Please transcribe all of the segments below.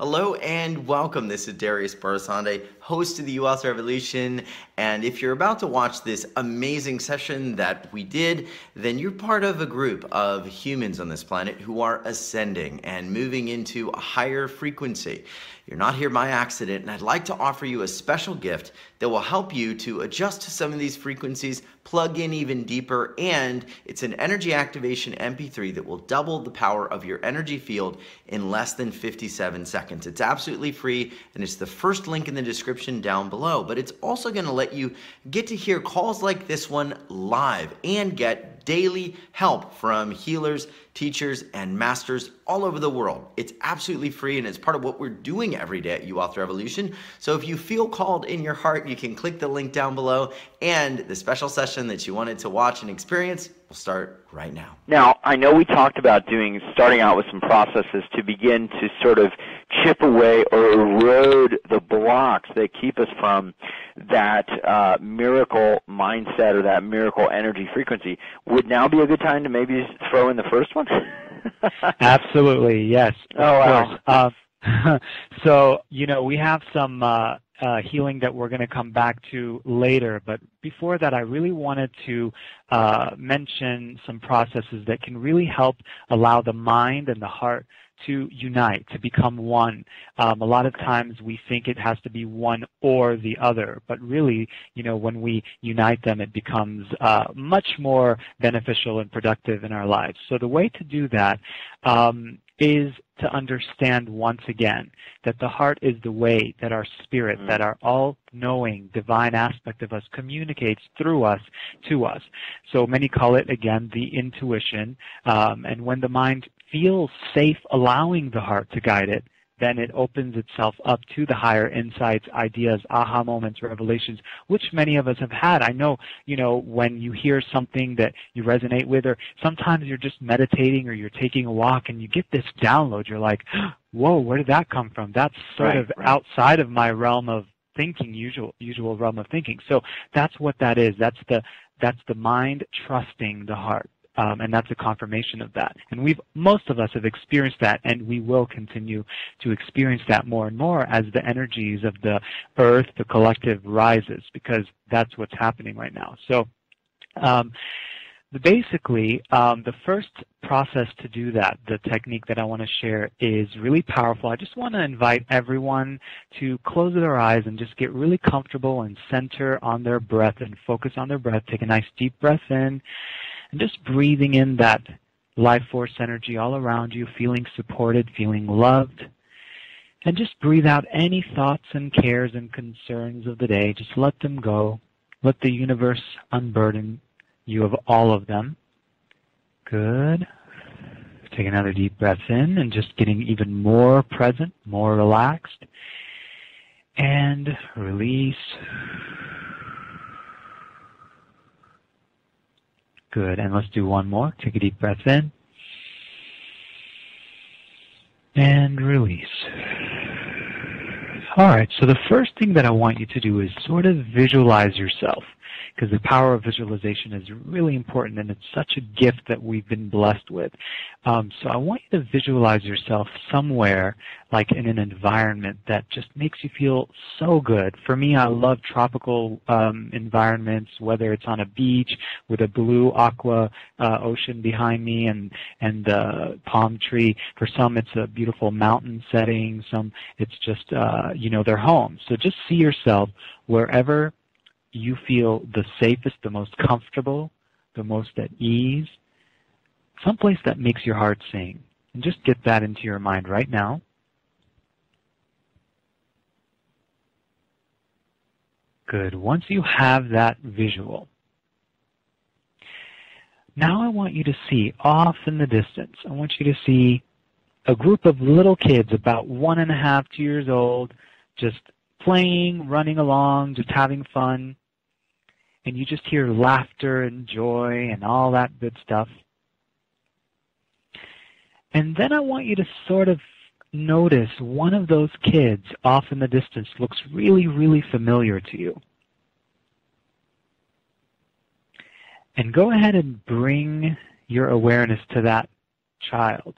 Hello and welcome. This is Darius Barazandeh, host of the You Wealth Revolution. And if you're about to watch this amazing session that we did, then you're part of a group of humans on this planet who are ascending and moving into a higher frequency. You're not here by accident, and I'd like to offer you a special gift that will help you to adjust to some of these frequencies, plug in even deeper, and it's an energy activation MP3 that will double the power of your energy field in less than 57 seconds. It's absolutely free, and it's the first link in the description down below, but it's also going to let you get to hear calls like this one live and get daily help from healers, teachers, and masters all over the world. It's absolutely free, and it's part of what we're doing every day at You Wealth Revolution. So if you feel called in your heart, you can click the link down below, and the special session that you wanted to watch and experience will start right now. Now, I know we talked about starting out with some processes to begin to sort of chip away or erode the blocks that keep us from that miracle mindset or that miracle energy frequency. Would now be a good time to maybe throw in the first one? Absolutely, yes. Oh, wow. So, we have some healing that we're going to come back to later, but before that, I really wanted to mention some processes that can really help allow the mind and the heart to unite, to become one. A lot of times we think it has to be one or the other, but really, when we unite them, it becomes much more beneficial and productive in our lives. So the way to do that is to understand once again that the heart is the way that our spirit, that our all-knowing divine aspect of us communicates through us to us. So many call it, again, the intuition. And when the mind feels safe allowing the heart to guide it, then it opens itself up to the higher insights, ideas, aha moments, revelations, which many of us have had. I know, when you hear something that you resonate with, or sometimes you're just meditating or you're taking a walk and you get this download. You're like, whoa, where did that come from? That's sort of outside of my realm of thinking, usual realm of thinking. So that's what that is. That's the mind trusting the heart. And that's a confirmation of that. And most of us have experienced that, and we will continue to experience that more and more as the energies of the earth, the collective, rises, because that's what's happening right now. So basically, the first process to do that, the technique that I want to share, is really powerful. I just want to invite everyone to close their eyes and just get really comfortable and center on their breath and focus on their breath. Take a nice deep breath in. And just breathing in that life force energy all around you, feeling supported, feeling loved. And just breathe out any thoughts and cares and concerns of the day. Just let them go. Let the universe unburden you of all of them. Good. Take another deep breath in and just getting even more present, more relaxed. And release. Good. And let's do one more. Take a deep breath in. And release. All right. So the first thing that I want you to do is sort of visualize yourself, because the power of visualization is really important, and it's such a gift that we've been blessed with. So I want you to visualize yourself somewhere, like in an environment that just makes you feel so good. For me, I love tropical environments, whether it's on a beach with a blue aqua ocean behind me and the palm tree. For some, it's a beautiful mountain setting. Some, it's just, their home. So just see yourself wherever you feel the safest, the most comfortable, the most at ease, someplace that makes your heart sing. And just get that into your mind right now. Good. Once you have that visual, now I want you to see off in the distance. I want you to see a group of little kids about 1.5 to 2 years old, just playing, running along, just having fun. And you just hear laughter and joy and all that good stuff. And then I want you to sort of notice one of those kids off in the distance looks really, really familiar to you. And go ahead and bring your awareness to that child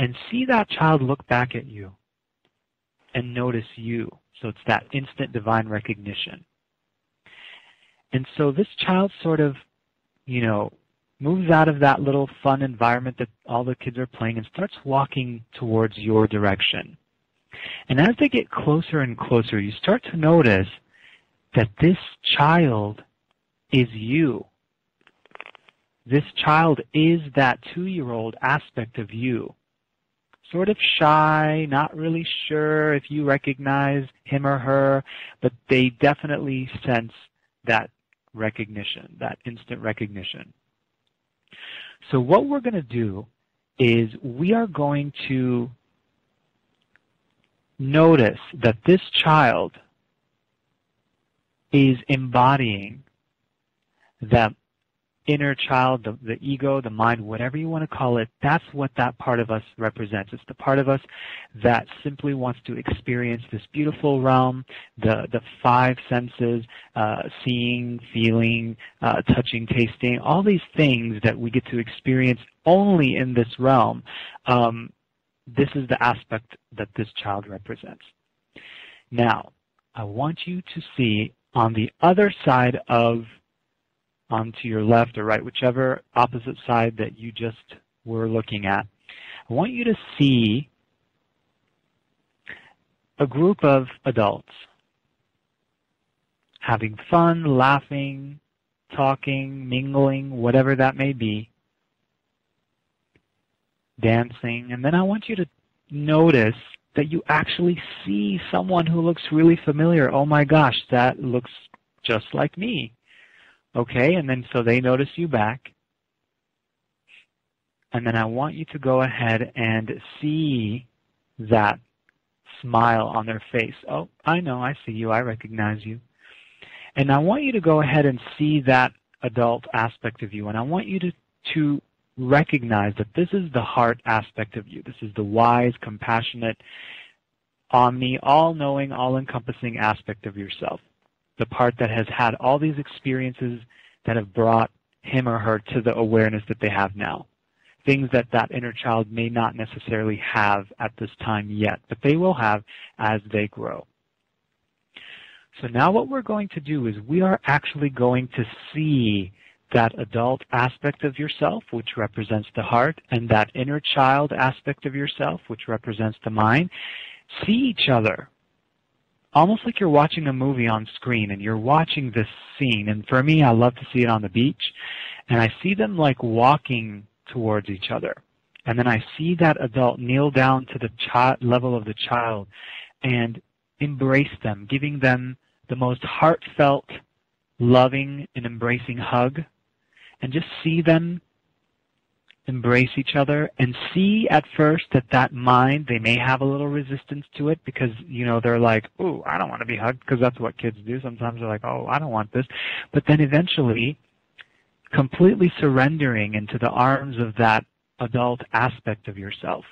and see that child look back at you and notice you. So it's that instant divine recognition. And so this child sort of, moves out of that little fun environment that all the kids are playing and starts walking towards your direction. And as they get closer and closer, you start to notice that this child is you. This child is that 2-year-old aspect of you. Sort of shy, not really sure if you recognize him or her, but they definitely sense that recognition, that instant recognition. So what we're going to do is we are going to notice that this child is embodying that inner child, the ego, the mind, whatever you want to call it. That's what that part of us represents. It's the part of us that simply wants to experience this beautiful realm, the 5 senses, seeing, feeling, touching, tasting, all these things that we get to experience only in this realm. This is the aspect that this child represents. Now, I want you to see on the other side of, onto your left or right, whichever opposite side that you just were looking at, I want you to see a group of adults having fun, laughing, talking, mingling, whatever that may be, dancing. And then I want you to notice that you actually see someone who looks really familiar. Oh my gosh, that looks just like me. Okay, and then so they notice you back. And then I want you to go ahead and see that smile on their face. Oh, I know, I see you, I recognize you. And I want you to go ahead and see that adult aspect of you. And I want you to recognize that this is the heart aspect of you. This is the wise, compassionate, omni, all-knowing, all-encompassing aspect of yourself. The part that has had all these experiences that have brought him or her to the awareness that they have now. Things that that inner child may not necessarily have at this time yet, but they will have as they grow. So now what we're going to do is we are actually going to see that adult aspect of yourself, which represents the heart, and that inner child aspect of yourself, which represents the mind, see each other. Almost like you're watching a movie on screen and you're watching this scene. And for me, I love to see it on the beach. And I see them like walking towards each other. And then I see that adult kneel down to the level of the child and embrace them, giving them the most heartfelt, loving, and embracing hug. And just see them embrace each other and see at first that that mind, they may have a little resistance to it because, they're like, ooh, I don't want to be hugged, because that's what kids do. Sometimes they're like, oh, I don't want this. But then eventually completely surrendering into the arms of that adult aspect of yourself,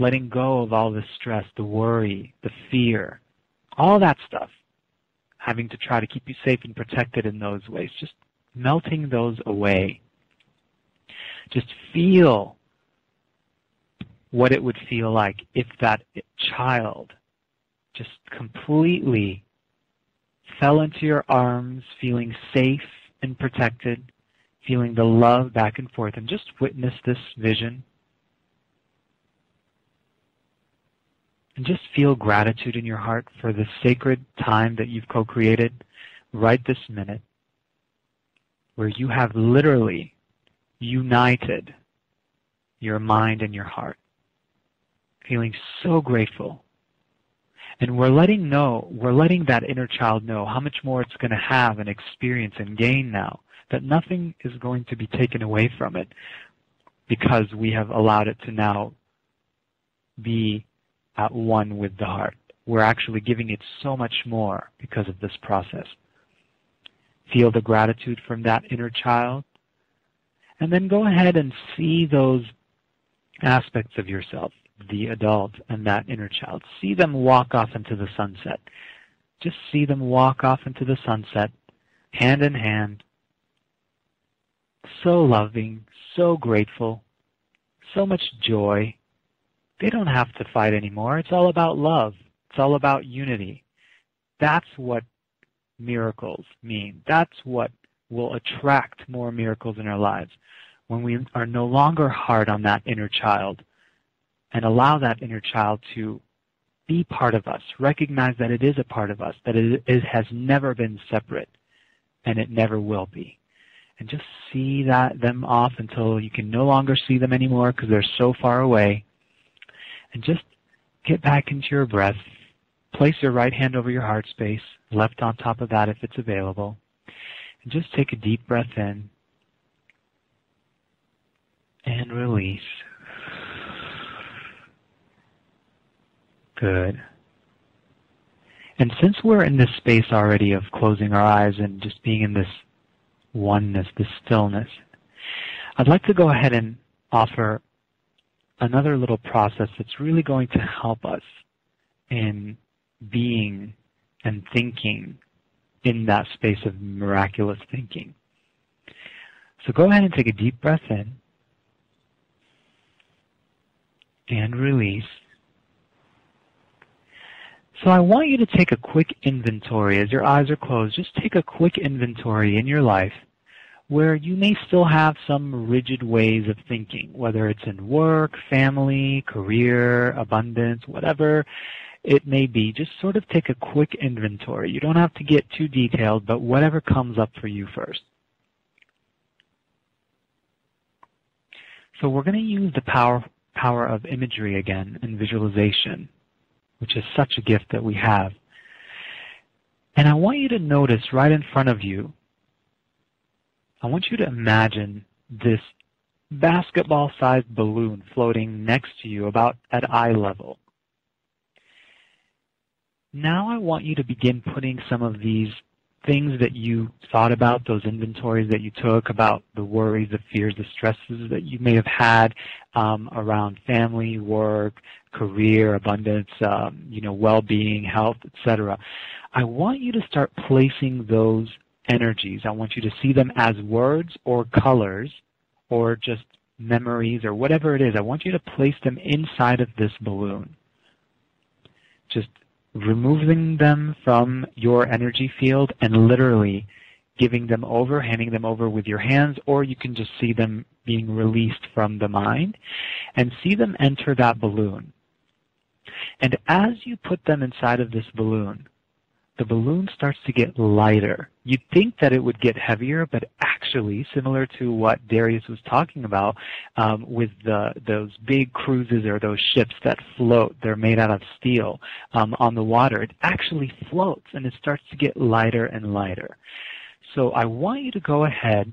letting go of all the stress, the worry, the fear, all that stuff, having to try to keep you safe and protected in those ways, just melting those away. Just feel what it would feel like if that child just completely fell into your arms, feeling safe and protected, feeling the love back and forth, and just witness this vision. And just feel gratitude in your heart for the sacred time that you've co-created right this minute, where you have literally united your mind and your heart, feeling so grateful. And we're letting that inner child know how much more it's going to have and experience and gain now, that nothing is going to be taken away from it because we have allowed it to now be at one with the heart. We're actually giving it so much more because of this process. Feel the gratitude from that inner child. And then go ahead and see those aspects of yourself, the adult and that inner child. See them walk off into the sunset. Just see them walk off into the sunset, hand in hand. So loving, so grateful, so much joy. They don't have to fight anymore. It's all about love. It's all about unity. That's what miracles mean. That's what will attract more miracles in our lives. When we are no longer hard on that inner child and allow that inner child to be part of us, recognize that it is a part of us, that it has never been separate and it never will be. And just see them off until you can no longer see them anymore because they're so far away. And just get back into your breath. Place your right hand over your heart space, left on top of that if it's available. And just take a deep breath in and release. Good. And since we're in this space already of closing our eyes and just being in this oneness, this stillness, I'd like to go ahead and offer another little process that's really going to help us in being and thinking in that space of miraculous thinking. So go ahead and take a deep breath in and release. So I want you to take a quick inventory. As your eyes are closed, just take a quick inventory in your life where you may still have some rigid ways of thinking, whether it's in work, family, career, abundance, whatever it may be. Just sort of take a quick inventory. You don't have to get too detailed, but whatever comes up for you first. So we're going to use the power of imagery again and visualization, which is such a gift that we have. And I want you to notice right in front of you, I want you to imagine this basketball-sized balloon floating next to you about at eye level. Now I want you to begin putting some of these things that you thought about, those inventories that you took about the worries, the fears, the stresses that you may have had around family, work, career, abundance, well-being, health, etc. I want you to start placing those energies. I want you to see them as words or colors or just memories or whatever it is. I want you to place them inside of this balloon. Just removing them from your energy field and literally giving them over, handing them over with your hands, or you can just see them being released from the mind and see them enter that balloon. And as you put them inside of this balloon, the balloon starts to get lighter. You'd think that it would get heavier, but actually, similar to what Darius was talking about with those big cruises or those ships that float, they're made out of steel on the water, it actually floats and it starts to get lighter and lighter. So I want you to go ahead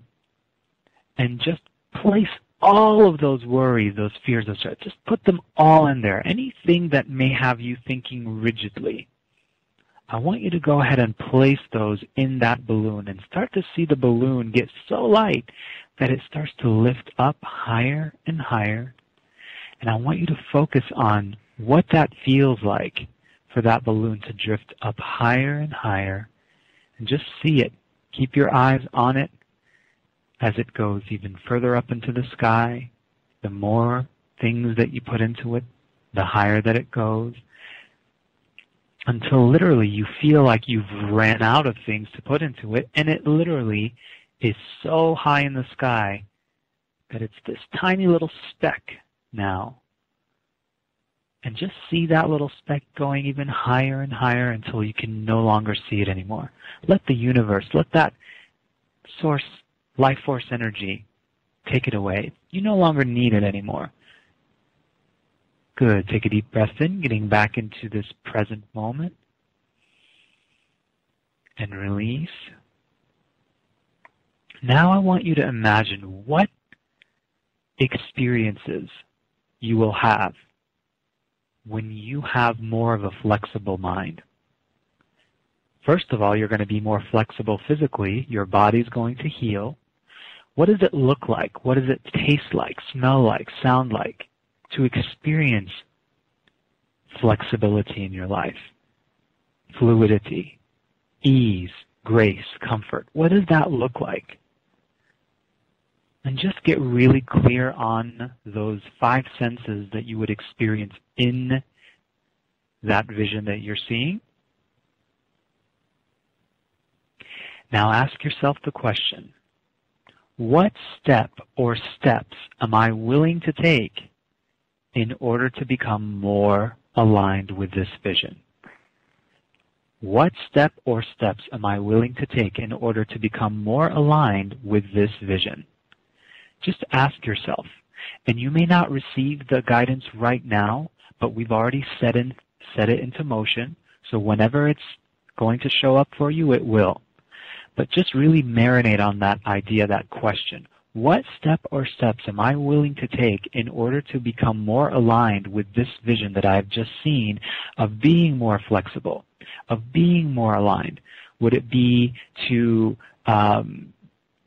and just place all of those worries, those fears, those stress, just put them all in there, anything that may have you thinking rigidly. I want you to go ahead and place those in that balloon and start to see the balloon get so light that it starts to lift up higher and higher. And I want you to focus on what that feels like for that balloon to drift up higher and higher. And just see it. Keep your eyes on it as it goes even further up into the sky. The more things that you put into it, the higher that it goes, until literally you feel like you've ran out of things to put into it, and it literally is so high in the sky that it's this tiny little speck now. And just see that little speck going even higher and higher until you can no longer see it anymore. Let the universe, let that source, life force energy take it away. You no longer need it anymore. Good. Take a deep breath in, getting back into this present moment. And release. Now I want you to imagine what experiences you will have when you have more of a flexible mind. First of all, you're going to be more flexible physically. Your body's going to heal. What does it look like? What does it taste like, smell like, sound like? To experience flexibility in your life, fluidity, ease, grace, comfort. What does that look like? And just get really clear on those 5 senses that you would experience in that vision that you're seeing. Now ask yourself the question, what step or steps am I willing to take in order to become more aligned with this vision? What step or steps am I willing to take in order to become more aligned with this vision? Just ask yourself. And you may not receive the guidance right now, but we've already set it into motion. So whenever it's going to show up for you, it will. But just really marinate on that idea, that question. What step or steps am I willing to take in order to become more aligned with this vision that I've just seen of being more flexible, of being more aligned? Would it be to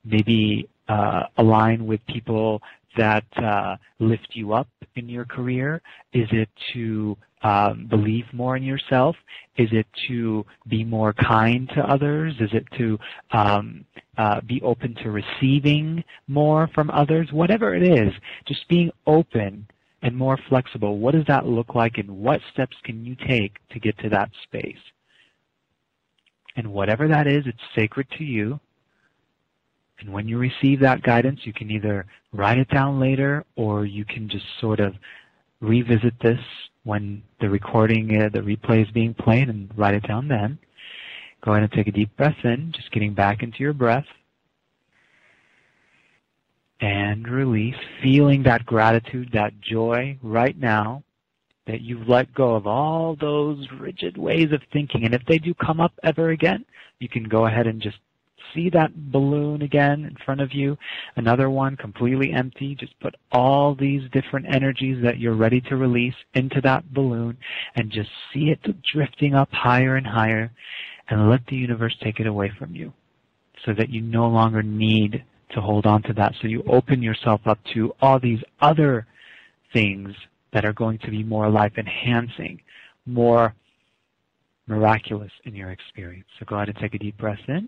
maybe align with people that lift you up in your career? Is it to believe more in yourself? Is it to be more kind to others? Is it to be open to receiving more from others? Whatever it is, just being open and more flexible. What does that look like, and what steps can you take to get to that space? And whatever that is, it's sacred to you. And when you receive that guidance, you can either write it down later, or you can just sort of revisit this when the recording, the replay is being played, and write it down then. Go ahead and take a deep breath in, just getting back into your breath. And release, feeling that gratitude, that joy right now that you've let go of all those rigid ways of thinking. And if they do come up ever again, you can go ahead and just see that balloon again in front of you, another one completely empty. Just put all these different energies that you're ready to release into that balloon and just see it drifting up higher and higher, and let the universe take it away from you so that you no longer need to hold on to that. So you open yourself up to all these other things that are going to be more life-enhancing, more miraculous in your experience. So go ahead and take a deep breath in.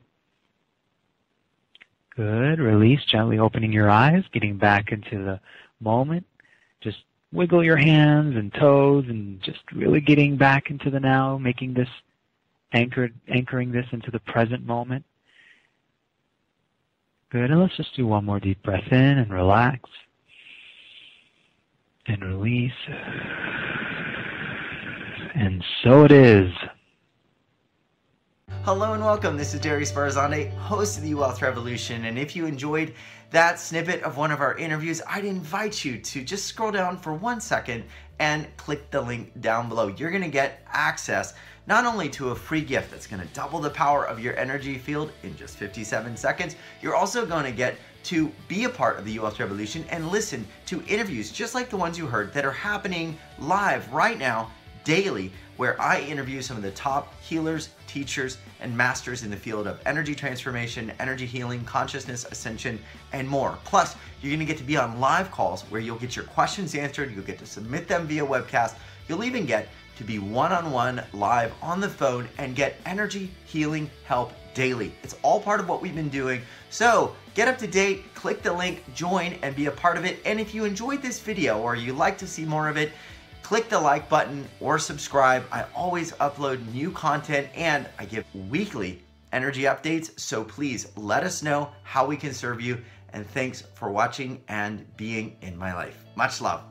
Good. Release, gently opening your eyes, getting back into the moment. Just wiggle your hands and toes and just really getting back into the now, making this anchoring this into the present moment. Good. And let's just do one more deep breath in and relax. And release. And so it is. Hello and welcome, this is Darius Barazandeh, host of the You Wealth Revolution, and if you enjoyed that snippet of one of our interviews, I'd invite you to just scroll down for 1 second and click the link down below. You're going to get access not only to a free gift that's going to double the power of your energy field in just 57 seconds, you're also going to get to be a part of the You Wealth Revolution and listen to interviews just like the ones you heard that are happening live right now, daily, where I interview some of the top healers, teachers, and masters in the field of energy transformation, energy healing, consciousness ascension, and more. Plus, you're going to get to be on live calls where you'll get your questions answered, you'll get to submit them via webcast, you'll even get to be one-on-one live on the phone and get energy healing help daily. It's all part of what we've been doing. So get up to date, click the link, join, and be a part of it. And if you enjoyed this video or you'd like to see more of it, click the like button or subscribe. I always upload new content and I give weekly energy updates. So please let us know how we can serve you. And thanks for watching and being in my life. Much love.